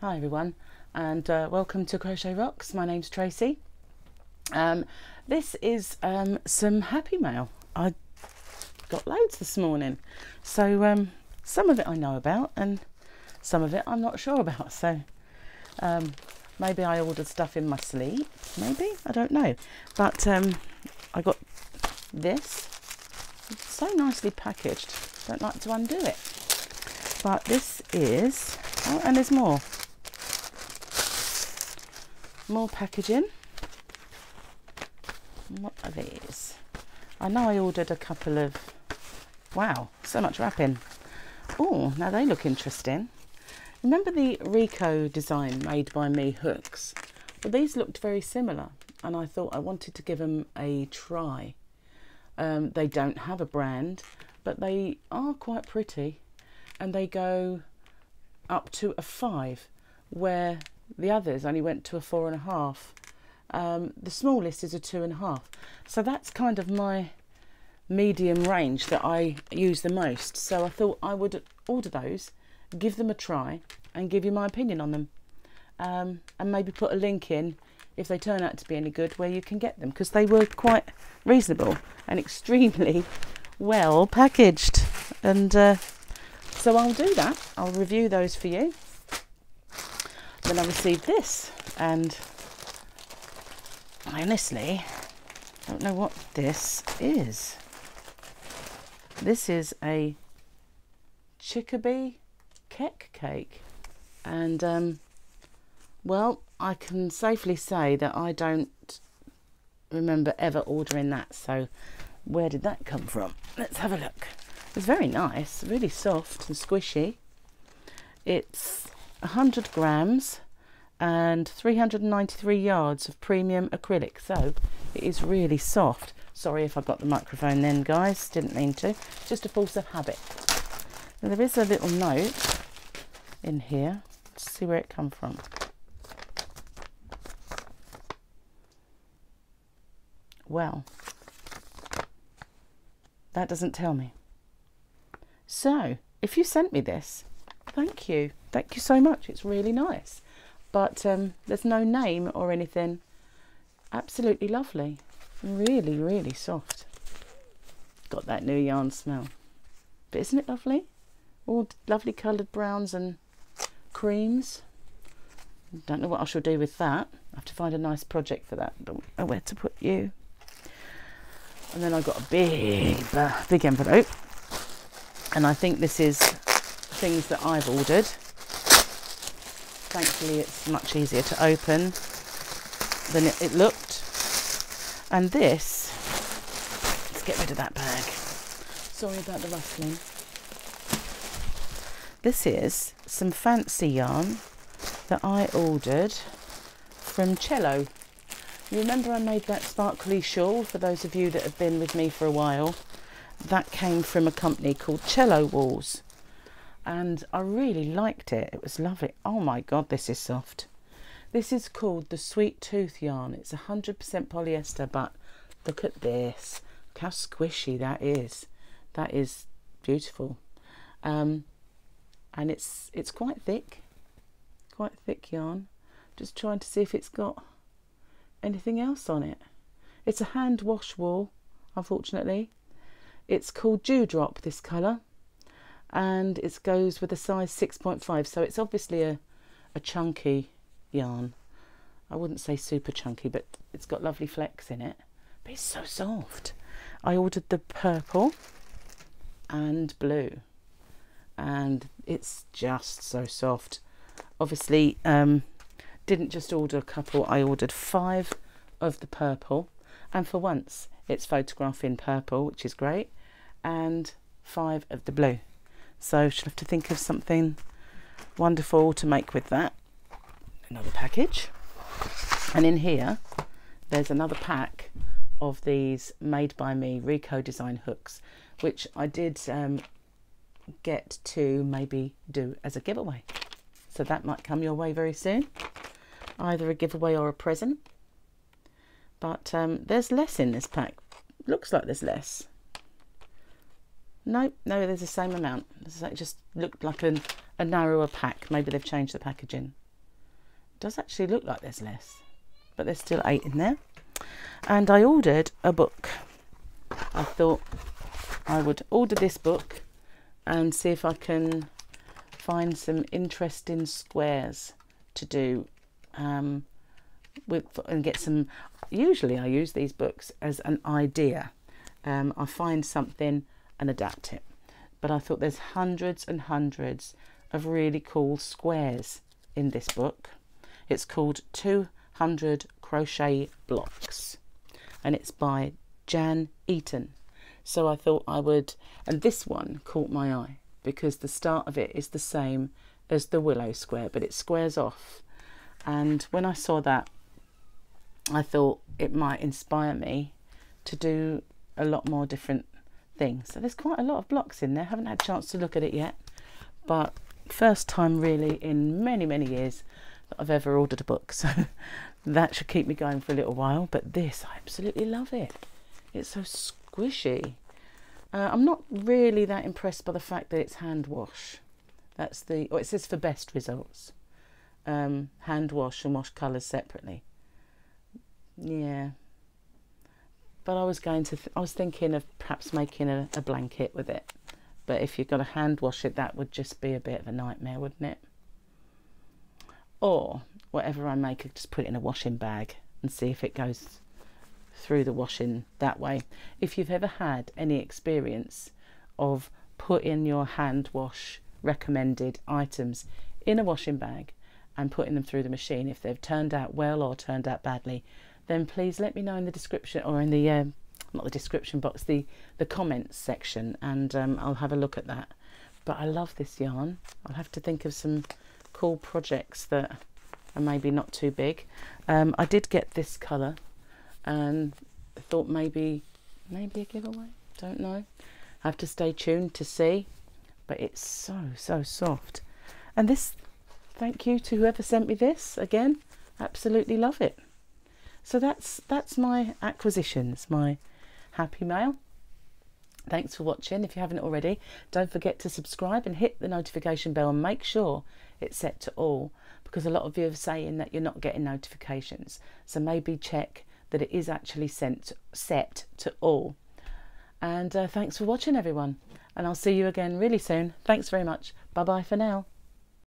Hi everyone, and welcome to Crochet Rocks. My name's Tracy. This is some happy mail. I got loads this morning, so some of it I know about and some of it I'm not sure about, so maybe I ordered stuff in my sleep, maybe, I don't know. But I got this, it's so nicely packaged, don't like to undo it. But this is, oh, and there's more. More packaging. What are these? I know I ordered a couple of, wow, so much wrapping. Oh, now they look interesting. Remember the Rico design made by me hooks? Well, these looked very similar and I thought I wanted to give them a try. They don't have a brand, but they are quite pretty and they go up to a 5, where the others only went to a 4.5. The smallest is a 2.5. So that's kind of my medium range that I use the most. So I thought I would order those, give them a try and give you my opinion on them. And maybe put a link in if they turn out to be any good where you can get them, because they were quite reasonable and extremely well packaged. And so I'll do that. I'll review those for you. Then I received this, and I honestly don't know what this is. This is a chickabee kek cake, and well, I can safely say that I don't remember ever ordering that, so where did that come from? Let's have a look. It's very nice, really soft and squishy. It's 100 grams and 393 yards of premium acrylic, so it is really soft. Sorry if I got the microphone then, guys, didn't mean to, just a force of habit. Now, there is a little note in here. Let's see where it come from. Well, that doesn't tell me. So if you sent me this, thank you. Thank you so much. It's really nice. But there's no name or anything. Absolutely lovely. Really, really soft. Got that new yarn smell. But isn't it lovely? All lovely coloured browns and creams. Don't know what I shall do with that. I have to find a nice project for that. Don't know where to put you. And then I got a big envelope. And I think this is things that I've ordered. Thankfully it's much easier to open than it looked. And this, let's get rid of that bag, sorry about the rustling. This is some fancy yarn that I ordered from Chello. You remember I made that sparkly shawl, for those of you that have been with me for a while. That came from a company called Chello Wools. And I really liked it. It was lovely. Oh my god, this is soft. This is called the Sweet Tooth yarn. It's 100% polyester, but look at this. Look how squishy that is. That is beautiful. And it's quite thick yarn. Just trying to see if it's got anything else on it. It's a hand wash wool, unfortunately. It's called Dewdrop, this colour. And it goes with a size 6.5, so it's obviously a chunky yarn. I wouldn't say super chunky, but it's got lovely flecks in it, but it's so soft. I ordered the purple and blue, and it's just so soft. Obviously didn't just order a couple, I ordered 5 of the purple, and for once it's photographed in purple, which is great, and 5 of the blue. So she'll have to think of something wonderful to make with that. Another package. And in here, there's another pack of these made by me Rico design hooks, which I did get to maybe do as a giveaway. So that might come your way very soon. Either a giveaway or a present. But there's less in this pack. Looks like there's less. Nope, no, there's the same amount. It just looked like a narrower pack. Maybe they've changed the packaging. does actually look like there's less, but there's still 8 in there. And I ordered a book. I thought I would order this book and see if I can find some interesting squares to do with, and get some. Usually I use these books as an idea. I find something and adapt it, but I thought there's hundreds and hundreds of really cool squares in this book. It's called 200 crochet blocks, and it's by Jan Eaton. So I thought I would, and this one caught my eye because the start of it is the same as the willow square, but it squares off. And when I saw that, I thought it might inspire me to do a lot more different things. So there's quite a lot of blocks in there. I haven't had a chance to look at it yet, but first time really in many, many years that I've ever ordered a book. So that should keep me going for a little while. But this, I absolutely love it. It's so squishy. I'm not really that impressed by the fact that it's hand wash. That's the, oh, it says for best results. Hand wash and wash colours separately. Yeah. But I was going to, I was thinking of perhaps making a blanket with it. But if you've got to hand wash it, that would just be a bit of a nightmare, wouldn't it? Or whatever I make, I just put it in a washing bag and see if it goes through the washing that way. If you've ever had any experience of putting your hand wash recommended items in a washing bag and putting them through the machine, if they've turned out well or turned out badly, then please let me know in the description, or in the not the description box, the comments section, and I'll have a look at that. But I love this yarn. I'll have to think of some cool projects that are maybe not too big. I did get this colour and thought maybe a giveaway, don't know. I have to stay tuned to see, but it's so soft. And this, thank you to whoever sent me this again, absolutely love it. So that's my acquisitions, my happy mail. Thanks for watching. If you haven't already, don't forget to subscribe and hit the notification bell, and make sure it's set to all, because a lot of you are saying that you're not getting notifications. So maybe check that it is actually set to all. And thanks for watching, everyone. And I'll see you again really soon. Thanks very much. Bye-bye for now.